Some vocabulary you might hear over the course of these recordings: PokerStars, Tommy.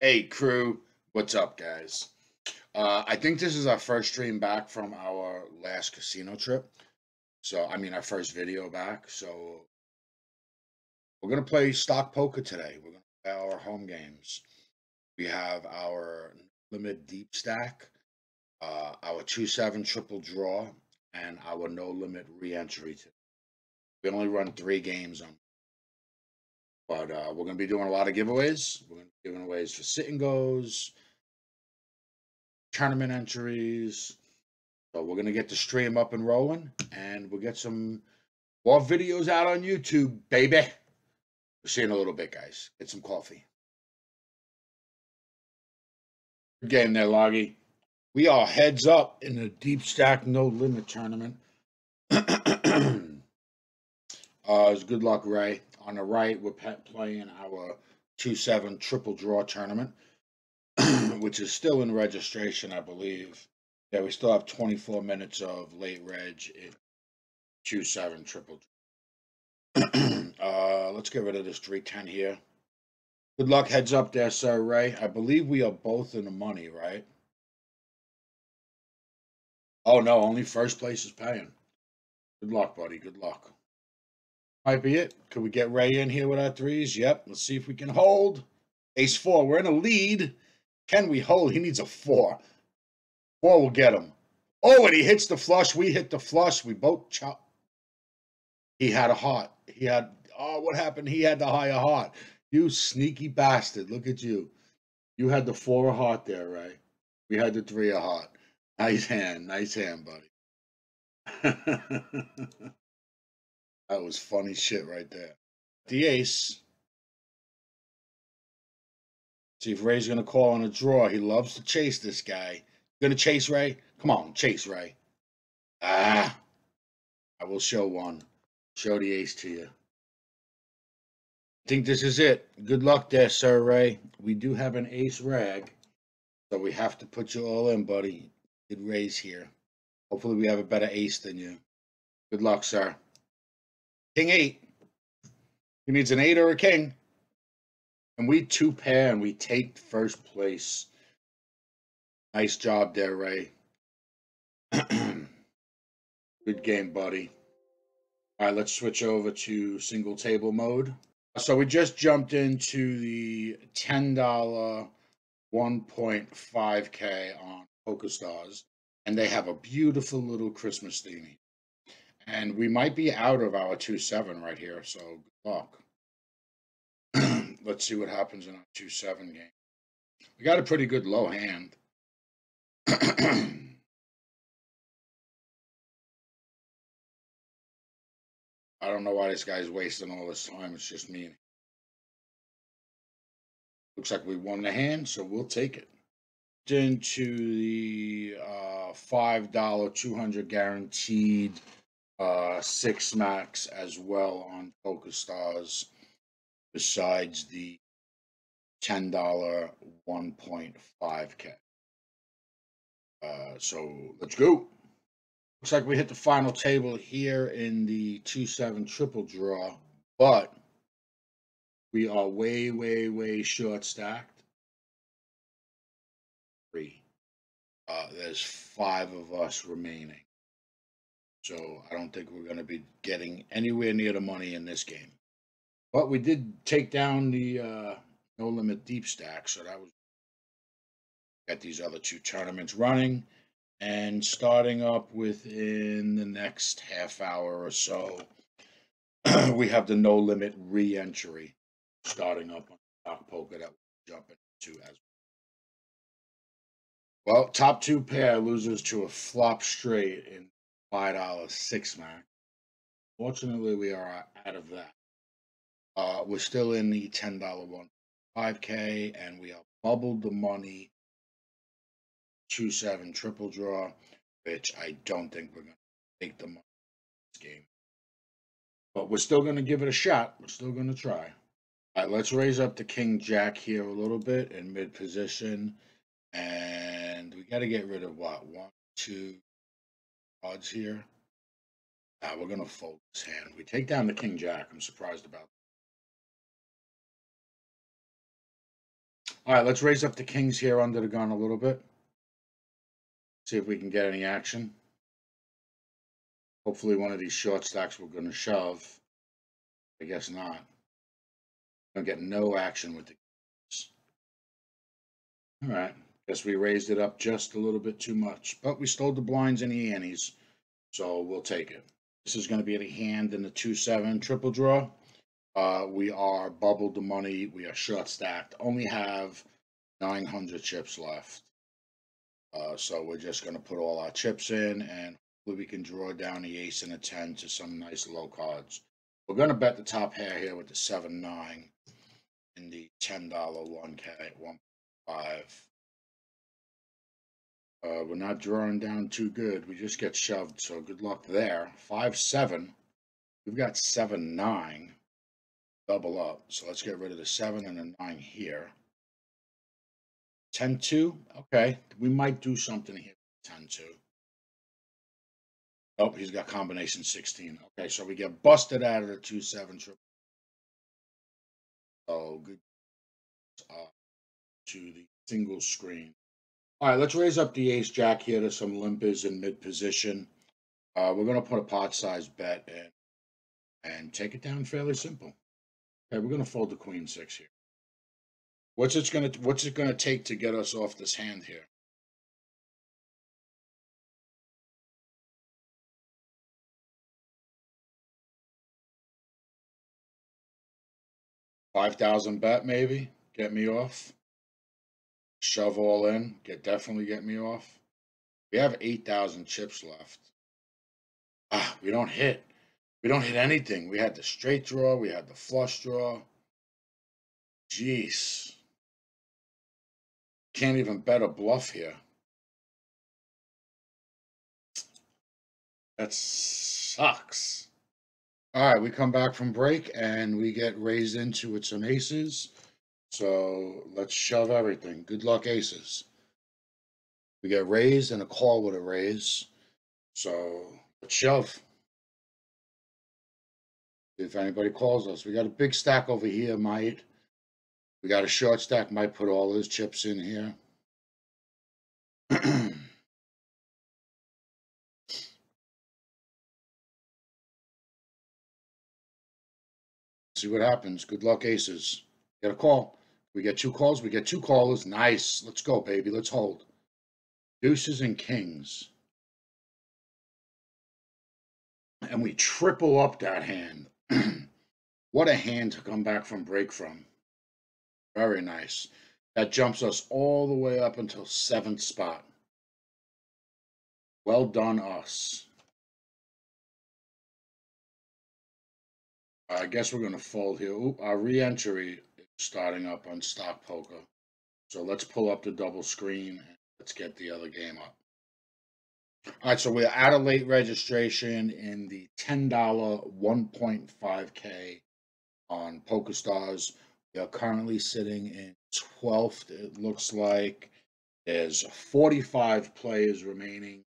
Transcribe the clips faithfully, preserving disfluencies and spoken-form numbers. Hey crew, what's up guys? Uh, I think this is our first stream back from our last casino trip. So, I mean our first video back. So, we're going to play stock poker today. We're going to play our home games. We have our limit deep stack, uh, our two seven triple draw, and our no limit re-entry today. We only run three games on. But uh, we're going to be doing a lot of giveaways. We're going to be giving aways for sit and goes, tournament entries. So we're going to get the stream up and rolling, and we'll get some more videos out on YouTube, baby. We'll see you in a little bit, guys. Get some coffee. Good game there, Loggy. We are heads up in the Deep Stack No Limit Tournament. uh, good luck, Ray. On the right, we're playing our two seven triple draw tournament, which is still in registration, I believe. Yeah, we still have twenty-four minutes of late reg in two seven triple draw. uh, let's get rid of this three ten here. Good luck, heads up there, Sir Ray. I believe we are both in the money, right? Oh, no, only first place is paying. Good luck, buddy. Good luck. Might be it. Could we get Ray in here with our threes? Yep. Let's see if we can hold. Ace four. We're in a lead. Can we hold? He needs a four. Four will get him. Oh, and he hits the flush. We hit the flush. We both chop. He had a heart. He had. Oh, what happened? He had the higher heart. You sneaky bastard. Look at you. You had the four of heart there, Ray. We had the three of heart. Nice hand. Nice hand, buddy. That was funny shit right there. The ace. See if Ray's going to call on a draw. He loves to chase this guy. Going to chase Ray? Come on, chase Ray. Ah. I will show one. Show the ace to you. I think this is it. Good luck there, Sir Ray. We do have an ace rag. So we have to put you all in, buddy. Good Ray's here. Hopefully we have a better ace than you. Good luck, sir. King eight. He needs an eight or a king. And we two pair and we take first place. Nice job there, Ray. Good game, buddy. All right, let's switch over to single table mode. So we just jumped into the ten dollar one point five K on PokerStars. And they have a beautiful little Christmas theme. And we might be out of our two seven right here, so good luck. Let's see what happens in our two seven game. We got a pretty good low hand. I don't know why this guy's wasting all this time. It's just mean. Looks like we won the hand, so we'll take it. Into the uh, five dollar two hundred guaranteed. Uh, six max as well on PokerStars, besides the ten dollar one point five K. Uh, so let's go. Looks like we hit the final table here in the two seven triple draw, but we are way, way, way short stacked. Three. Uh, there's five of us remaining. So I don't think we're going to be getting anywhere near the money in this game. But we did take down the uh, No Limit Deep Stack. So that was... Got these other two tournaments running. And starting up within the next half hour or so, we have the No Limit Re-Entry starting up on Stock Poker that we're jumping into as well. Well, top two pair loses to a flop straight in five dollar six max. Fortunately, we are out of that. Uh, we're still in the ten dollar one, five K, and we are bubbled the money two seven triple draw, which I don't think we're going to take the money in this game. But we're still going to give it a shot. We're still going to try. All right, let's raise up the king jack here a little bit in mid position. And we got to get rid of what? One, two, odds here. Now nah, we're gonna fold this hand. We take down the king jack. I'm surprised about that. All right, let's raise up the kings here under the gun a little bit. See if we can get any action. Hopefully one of these short stacks we're going to shove. I guess not. Going to get no action with the kings. All right. Guess we raised it up just a little bit too much. But we stole the blinds and the annies, so we'll take it. This is going to be a hand in the two seven triple draw. Uh, we are bubbled the money. We are short stacked. Only have nine hundred chips left. Uh, so we're just going to put all our chips in, and hopefully we can draw down the ace and a ten to some nice low cards. We're going to bet the top pair here with the seven nine in the ten dollar one K, one point five. Uh, we're not drawing down too good. We just get shoved, so good luck there. five seven. We've got seven nine. Double up. So let's get rid of the seven and the nine here. ten two. Okay. We might do something here. ten two. Oh, he's got combination sixteen. Okay, so we get busted out of the two seven triple. Oh, good. Uh, to the single screen. All right, let's raise up the ace-jack here to some limpers in mid-position. Uh, we're going to put a pot-size bet in and take it down fairly simple. Okay, we're going to fold the queen six here. What's it going to What's it going to take to get us off this hand here? five thousand bet, maybe? Get me off. Shove all in, get definitely get me off. We have eight thousand chips left. Ah, we don't hit. We don't hit anything. We had the straight draw. We had the flush draw. Jeez. Can't even bet a bluff here. That sucks. All right, we come back from break, and we get raised into with some aces. So let's shove everything. Good luck, aces. We get raised and a call with a raise. So let's shove. If anybody calls us, we got a big stack over here, might. We got a short stack, might put all those chips in here. See what happens. Good luck, aces. Get a call. We get two calls. We get two callers. Nice. Let's go, baby. Let's hold. Deuces and kings. And we triple up that hand. What a hand to come back from break from. Very nice. That jumps us all the way up until seventh spot. Well done, us. I guess we're going to fold here. Ooh, our re-entry is starting up on stock poker. So let's pull up the double screen and let's get the other game up. All right, so we're at a late registration in the ten dollar one point five K on PokerStars. We are currently sitting in twelfth, it looks like. There's forty-five players remaining,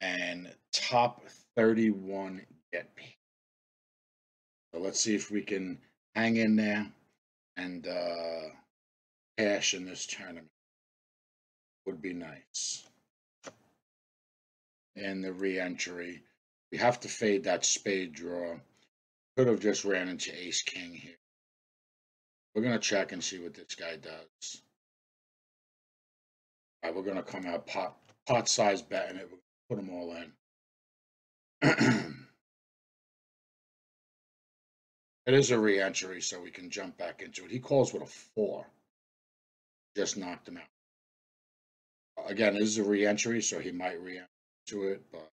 and top thirty-one get paid. So let's see if we can hang in there and uh, cash in this tournament. Would be nice. And the re-entry. We have to fade that spade draw. Could have just ran into ace king here. We're going to check and see what this guy does. All right, we're going to come out pot, pot size bet and it will put them all in. It is a re-entry, so we can jump back into it. He calls with a four. Just knocked him out. Again, this is a re-entry, so he might re-enter to it, but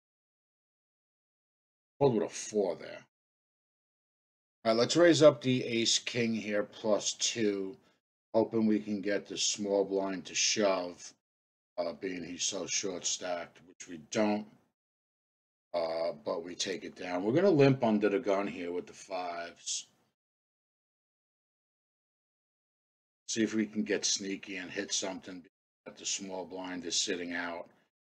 called with a four there. All right, let's raise up the ace-king here, plus two, hoping we can get the small blind to shove, uh, being he's so short-stacked, which we don't. Uh, but we take it down. We're going to limp under the gun here with the fives. See if we can get sneaky and hit something. But the small blind is sitting out.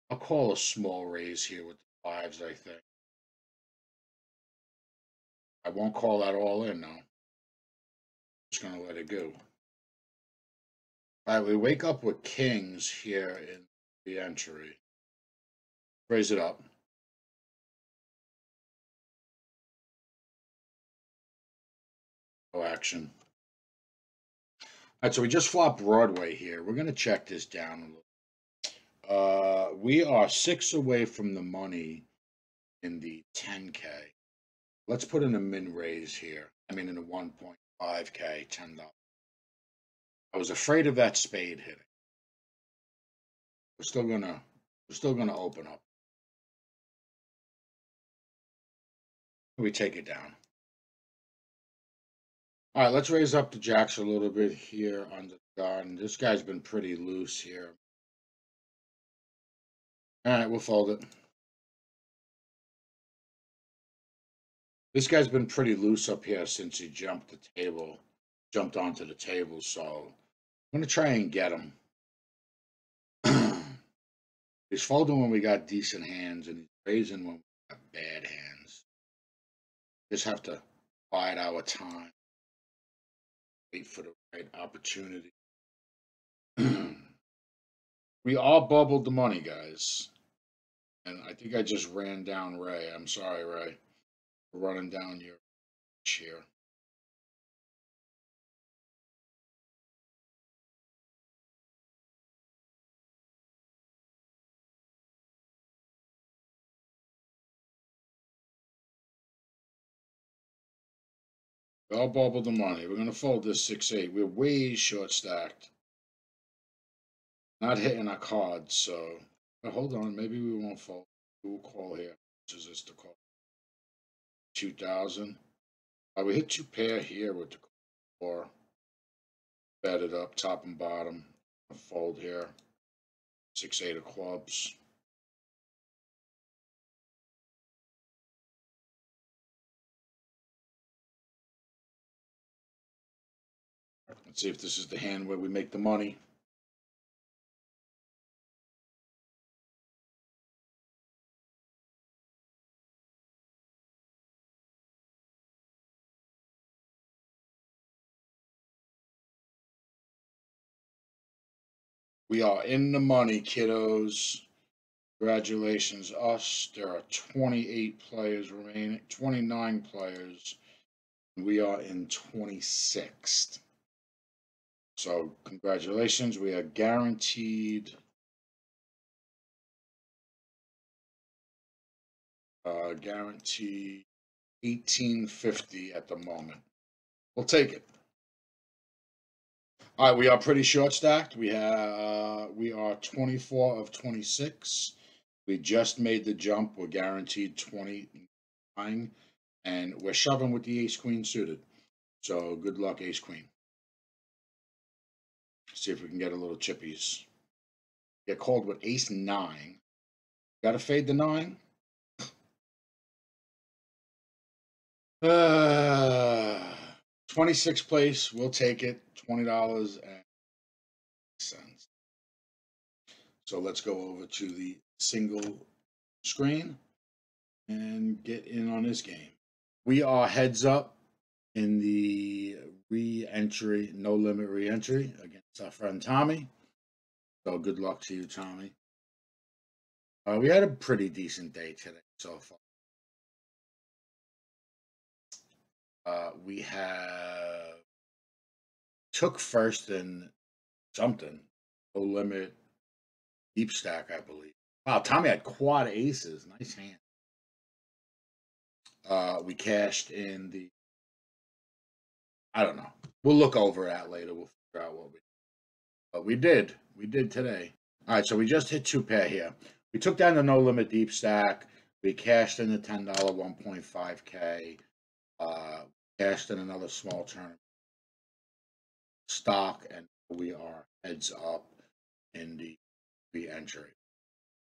I'll call a small raise here with the fives, I think. I won't call that all in, though. Just going to let it go. All right, we wake up with kings here in the entry. Raise it up. No action. All right, so we just flopped Broadway here. We're going to check this down a little. Uh, we are six away from the money in the ten K. Let's put in a min raise here. I mean, in a one point five K, ten dollars. I was afraid of that spade hitting. We're still gonna, we're still gonna open up. We take it down. All right, let's raise up the jacks a little bit here under the gun. This guy's been pretty loose here. All right, we'll fold it. This guy's been pretty loose up here since he jumped the table, jumped onto the table, so I'm going to try and get him. He's folding when we got decent hands, and he's raising when we got bad hands. Just have to bide our time, wait for the right opportunity. We all bubbled the money, guys. And I think I just ran down Ray. I'm sorry, Ray. We're running down your here. We all bubbled the money. We're going to fold this six eight. We're way short stacked. Not hitting our cards, so. But hold on, maybe we won't fold. We'll call here. Which is this to call? two thousand. Uh, we hit two pair here with the four. Bet it up, top and bottom. A fold here. six eight of clubs. Let's see if this is the hand where we make the money. We are in the money, kiddos. Congratulations, us. There are twenty-eight players remaining, twenty-nine players. We are in twenty-sixth. So congratulations, we are guaranteed uh, guaranteed eighteen fifty at the moment. We'll take it. All right, we are pretty short stacked. We have uh, we are twenty-four of twenty-six. We just made the jump. We're guaranteed twenty-nine, and we're shoving with the ace queen suited. So good luck, ace queen. See if we can get a little chippies. Get called with ace nine. Gotta fade the nine. Uh, twenty-sixth place. We'll take it. twenty dollars and six cents. So let's go over to the single screen and get in on this game. We are heads up in the re-entry, no limit re-entry against our friend Tommy. So good luck to you, Tommy. Uh, we had a pretty decent day today so far. Uh, we have took first in something, no limit, deep stack, I believe. Wow, Tommy had quad aces, nice hand. Uh, we cashed in the, I don't know. We'll look over that later. We'll figure out what we did. But we did. We did today. All right, so we just hit two pair here. We took down the no limit deep stack. We cashed in the ten dollar one point five K. Uh, cashed in another small tournament stock, and we are heads up in the re-entry.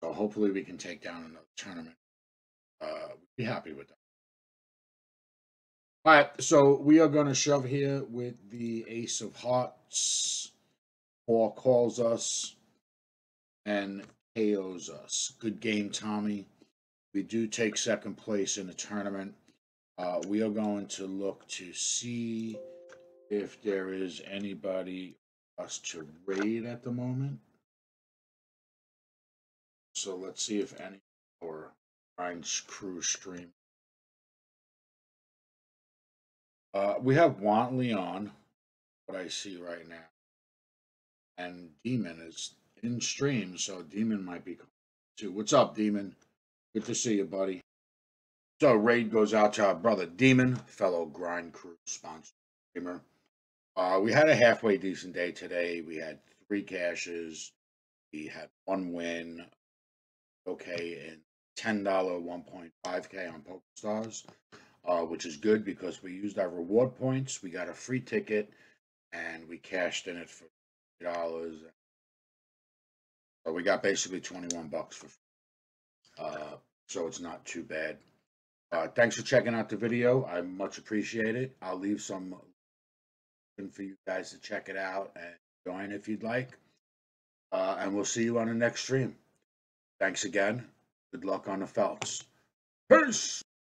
So hopefully we can take down another tournament. Uh, we'd be happy with that. All right, so we are going to shove here with the ace of hearts. Paul calls us and K Os us. Good game, Tommy. We do take second place in the tournament. Uh, we are going to look to see if there is anybody us charade at the moment. So let's see if any or Ryan's crew stream. Uh, we have Wantley on, what I see right now, and Demon is in stream, so Demon might be coming too. What's up, Demon? Good to see you, buddy. So raid goes out to our brother Demon, fellow Grind Crew sponsor streamer. Uh, we had a halfway decent day today. We had three caches. We had one win. Okay, and ten dollar one point five k on PokerStars, uh, which is good because we used our reward points. We got a free ticket, and we cashed in it for three dollars. So we got basically twenty one bucks for free. Uh, so it's not too bad. Uh, thanks for checking out the video. I much appreciate it. I'll leave some for you guys to check it out and join if you'd like. Uh, and we'll see you on the next stream. Thanks again. Good luck on the felts. Peace!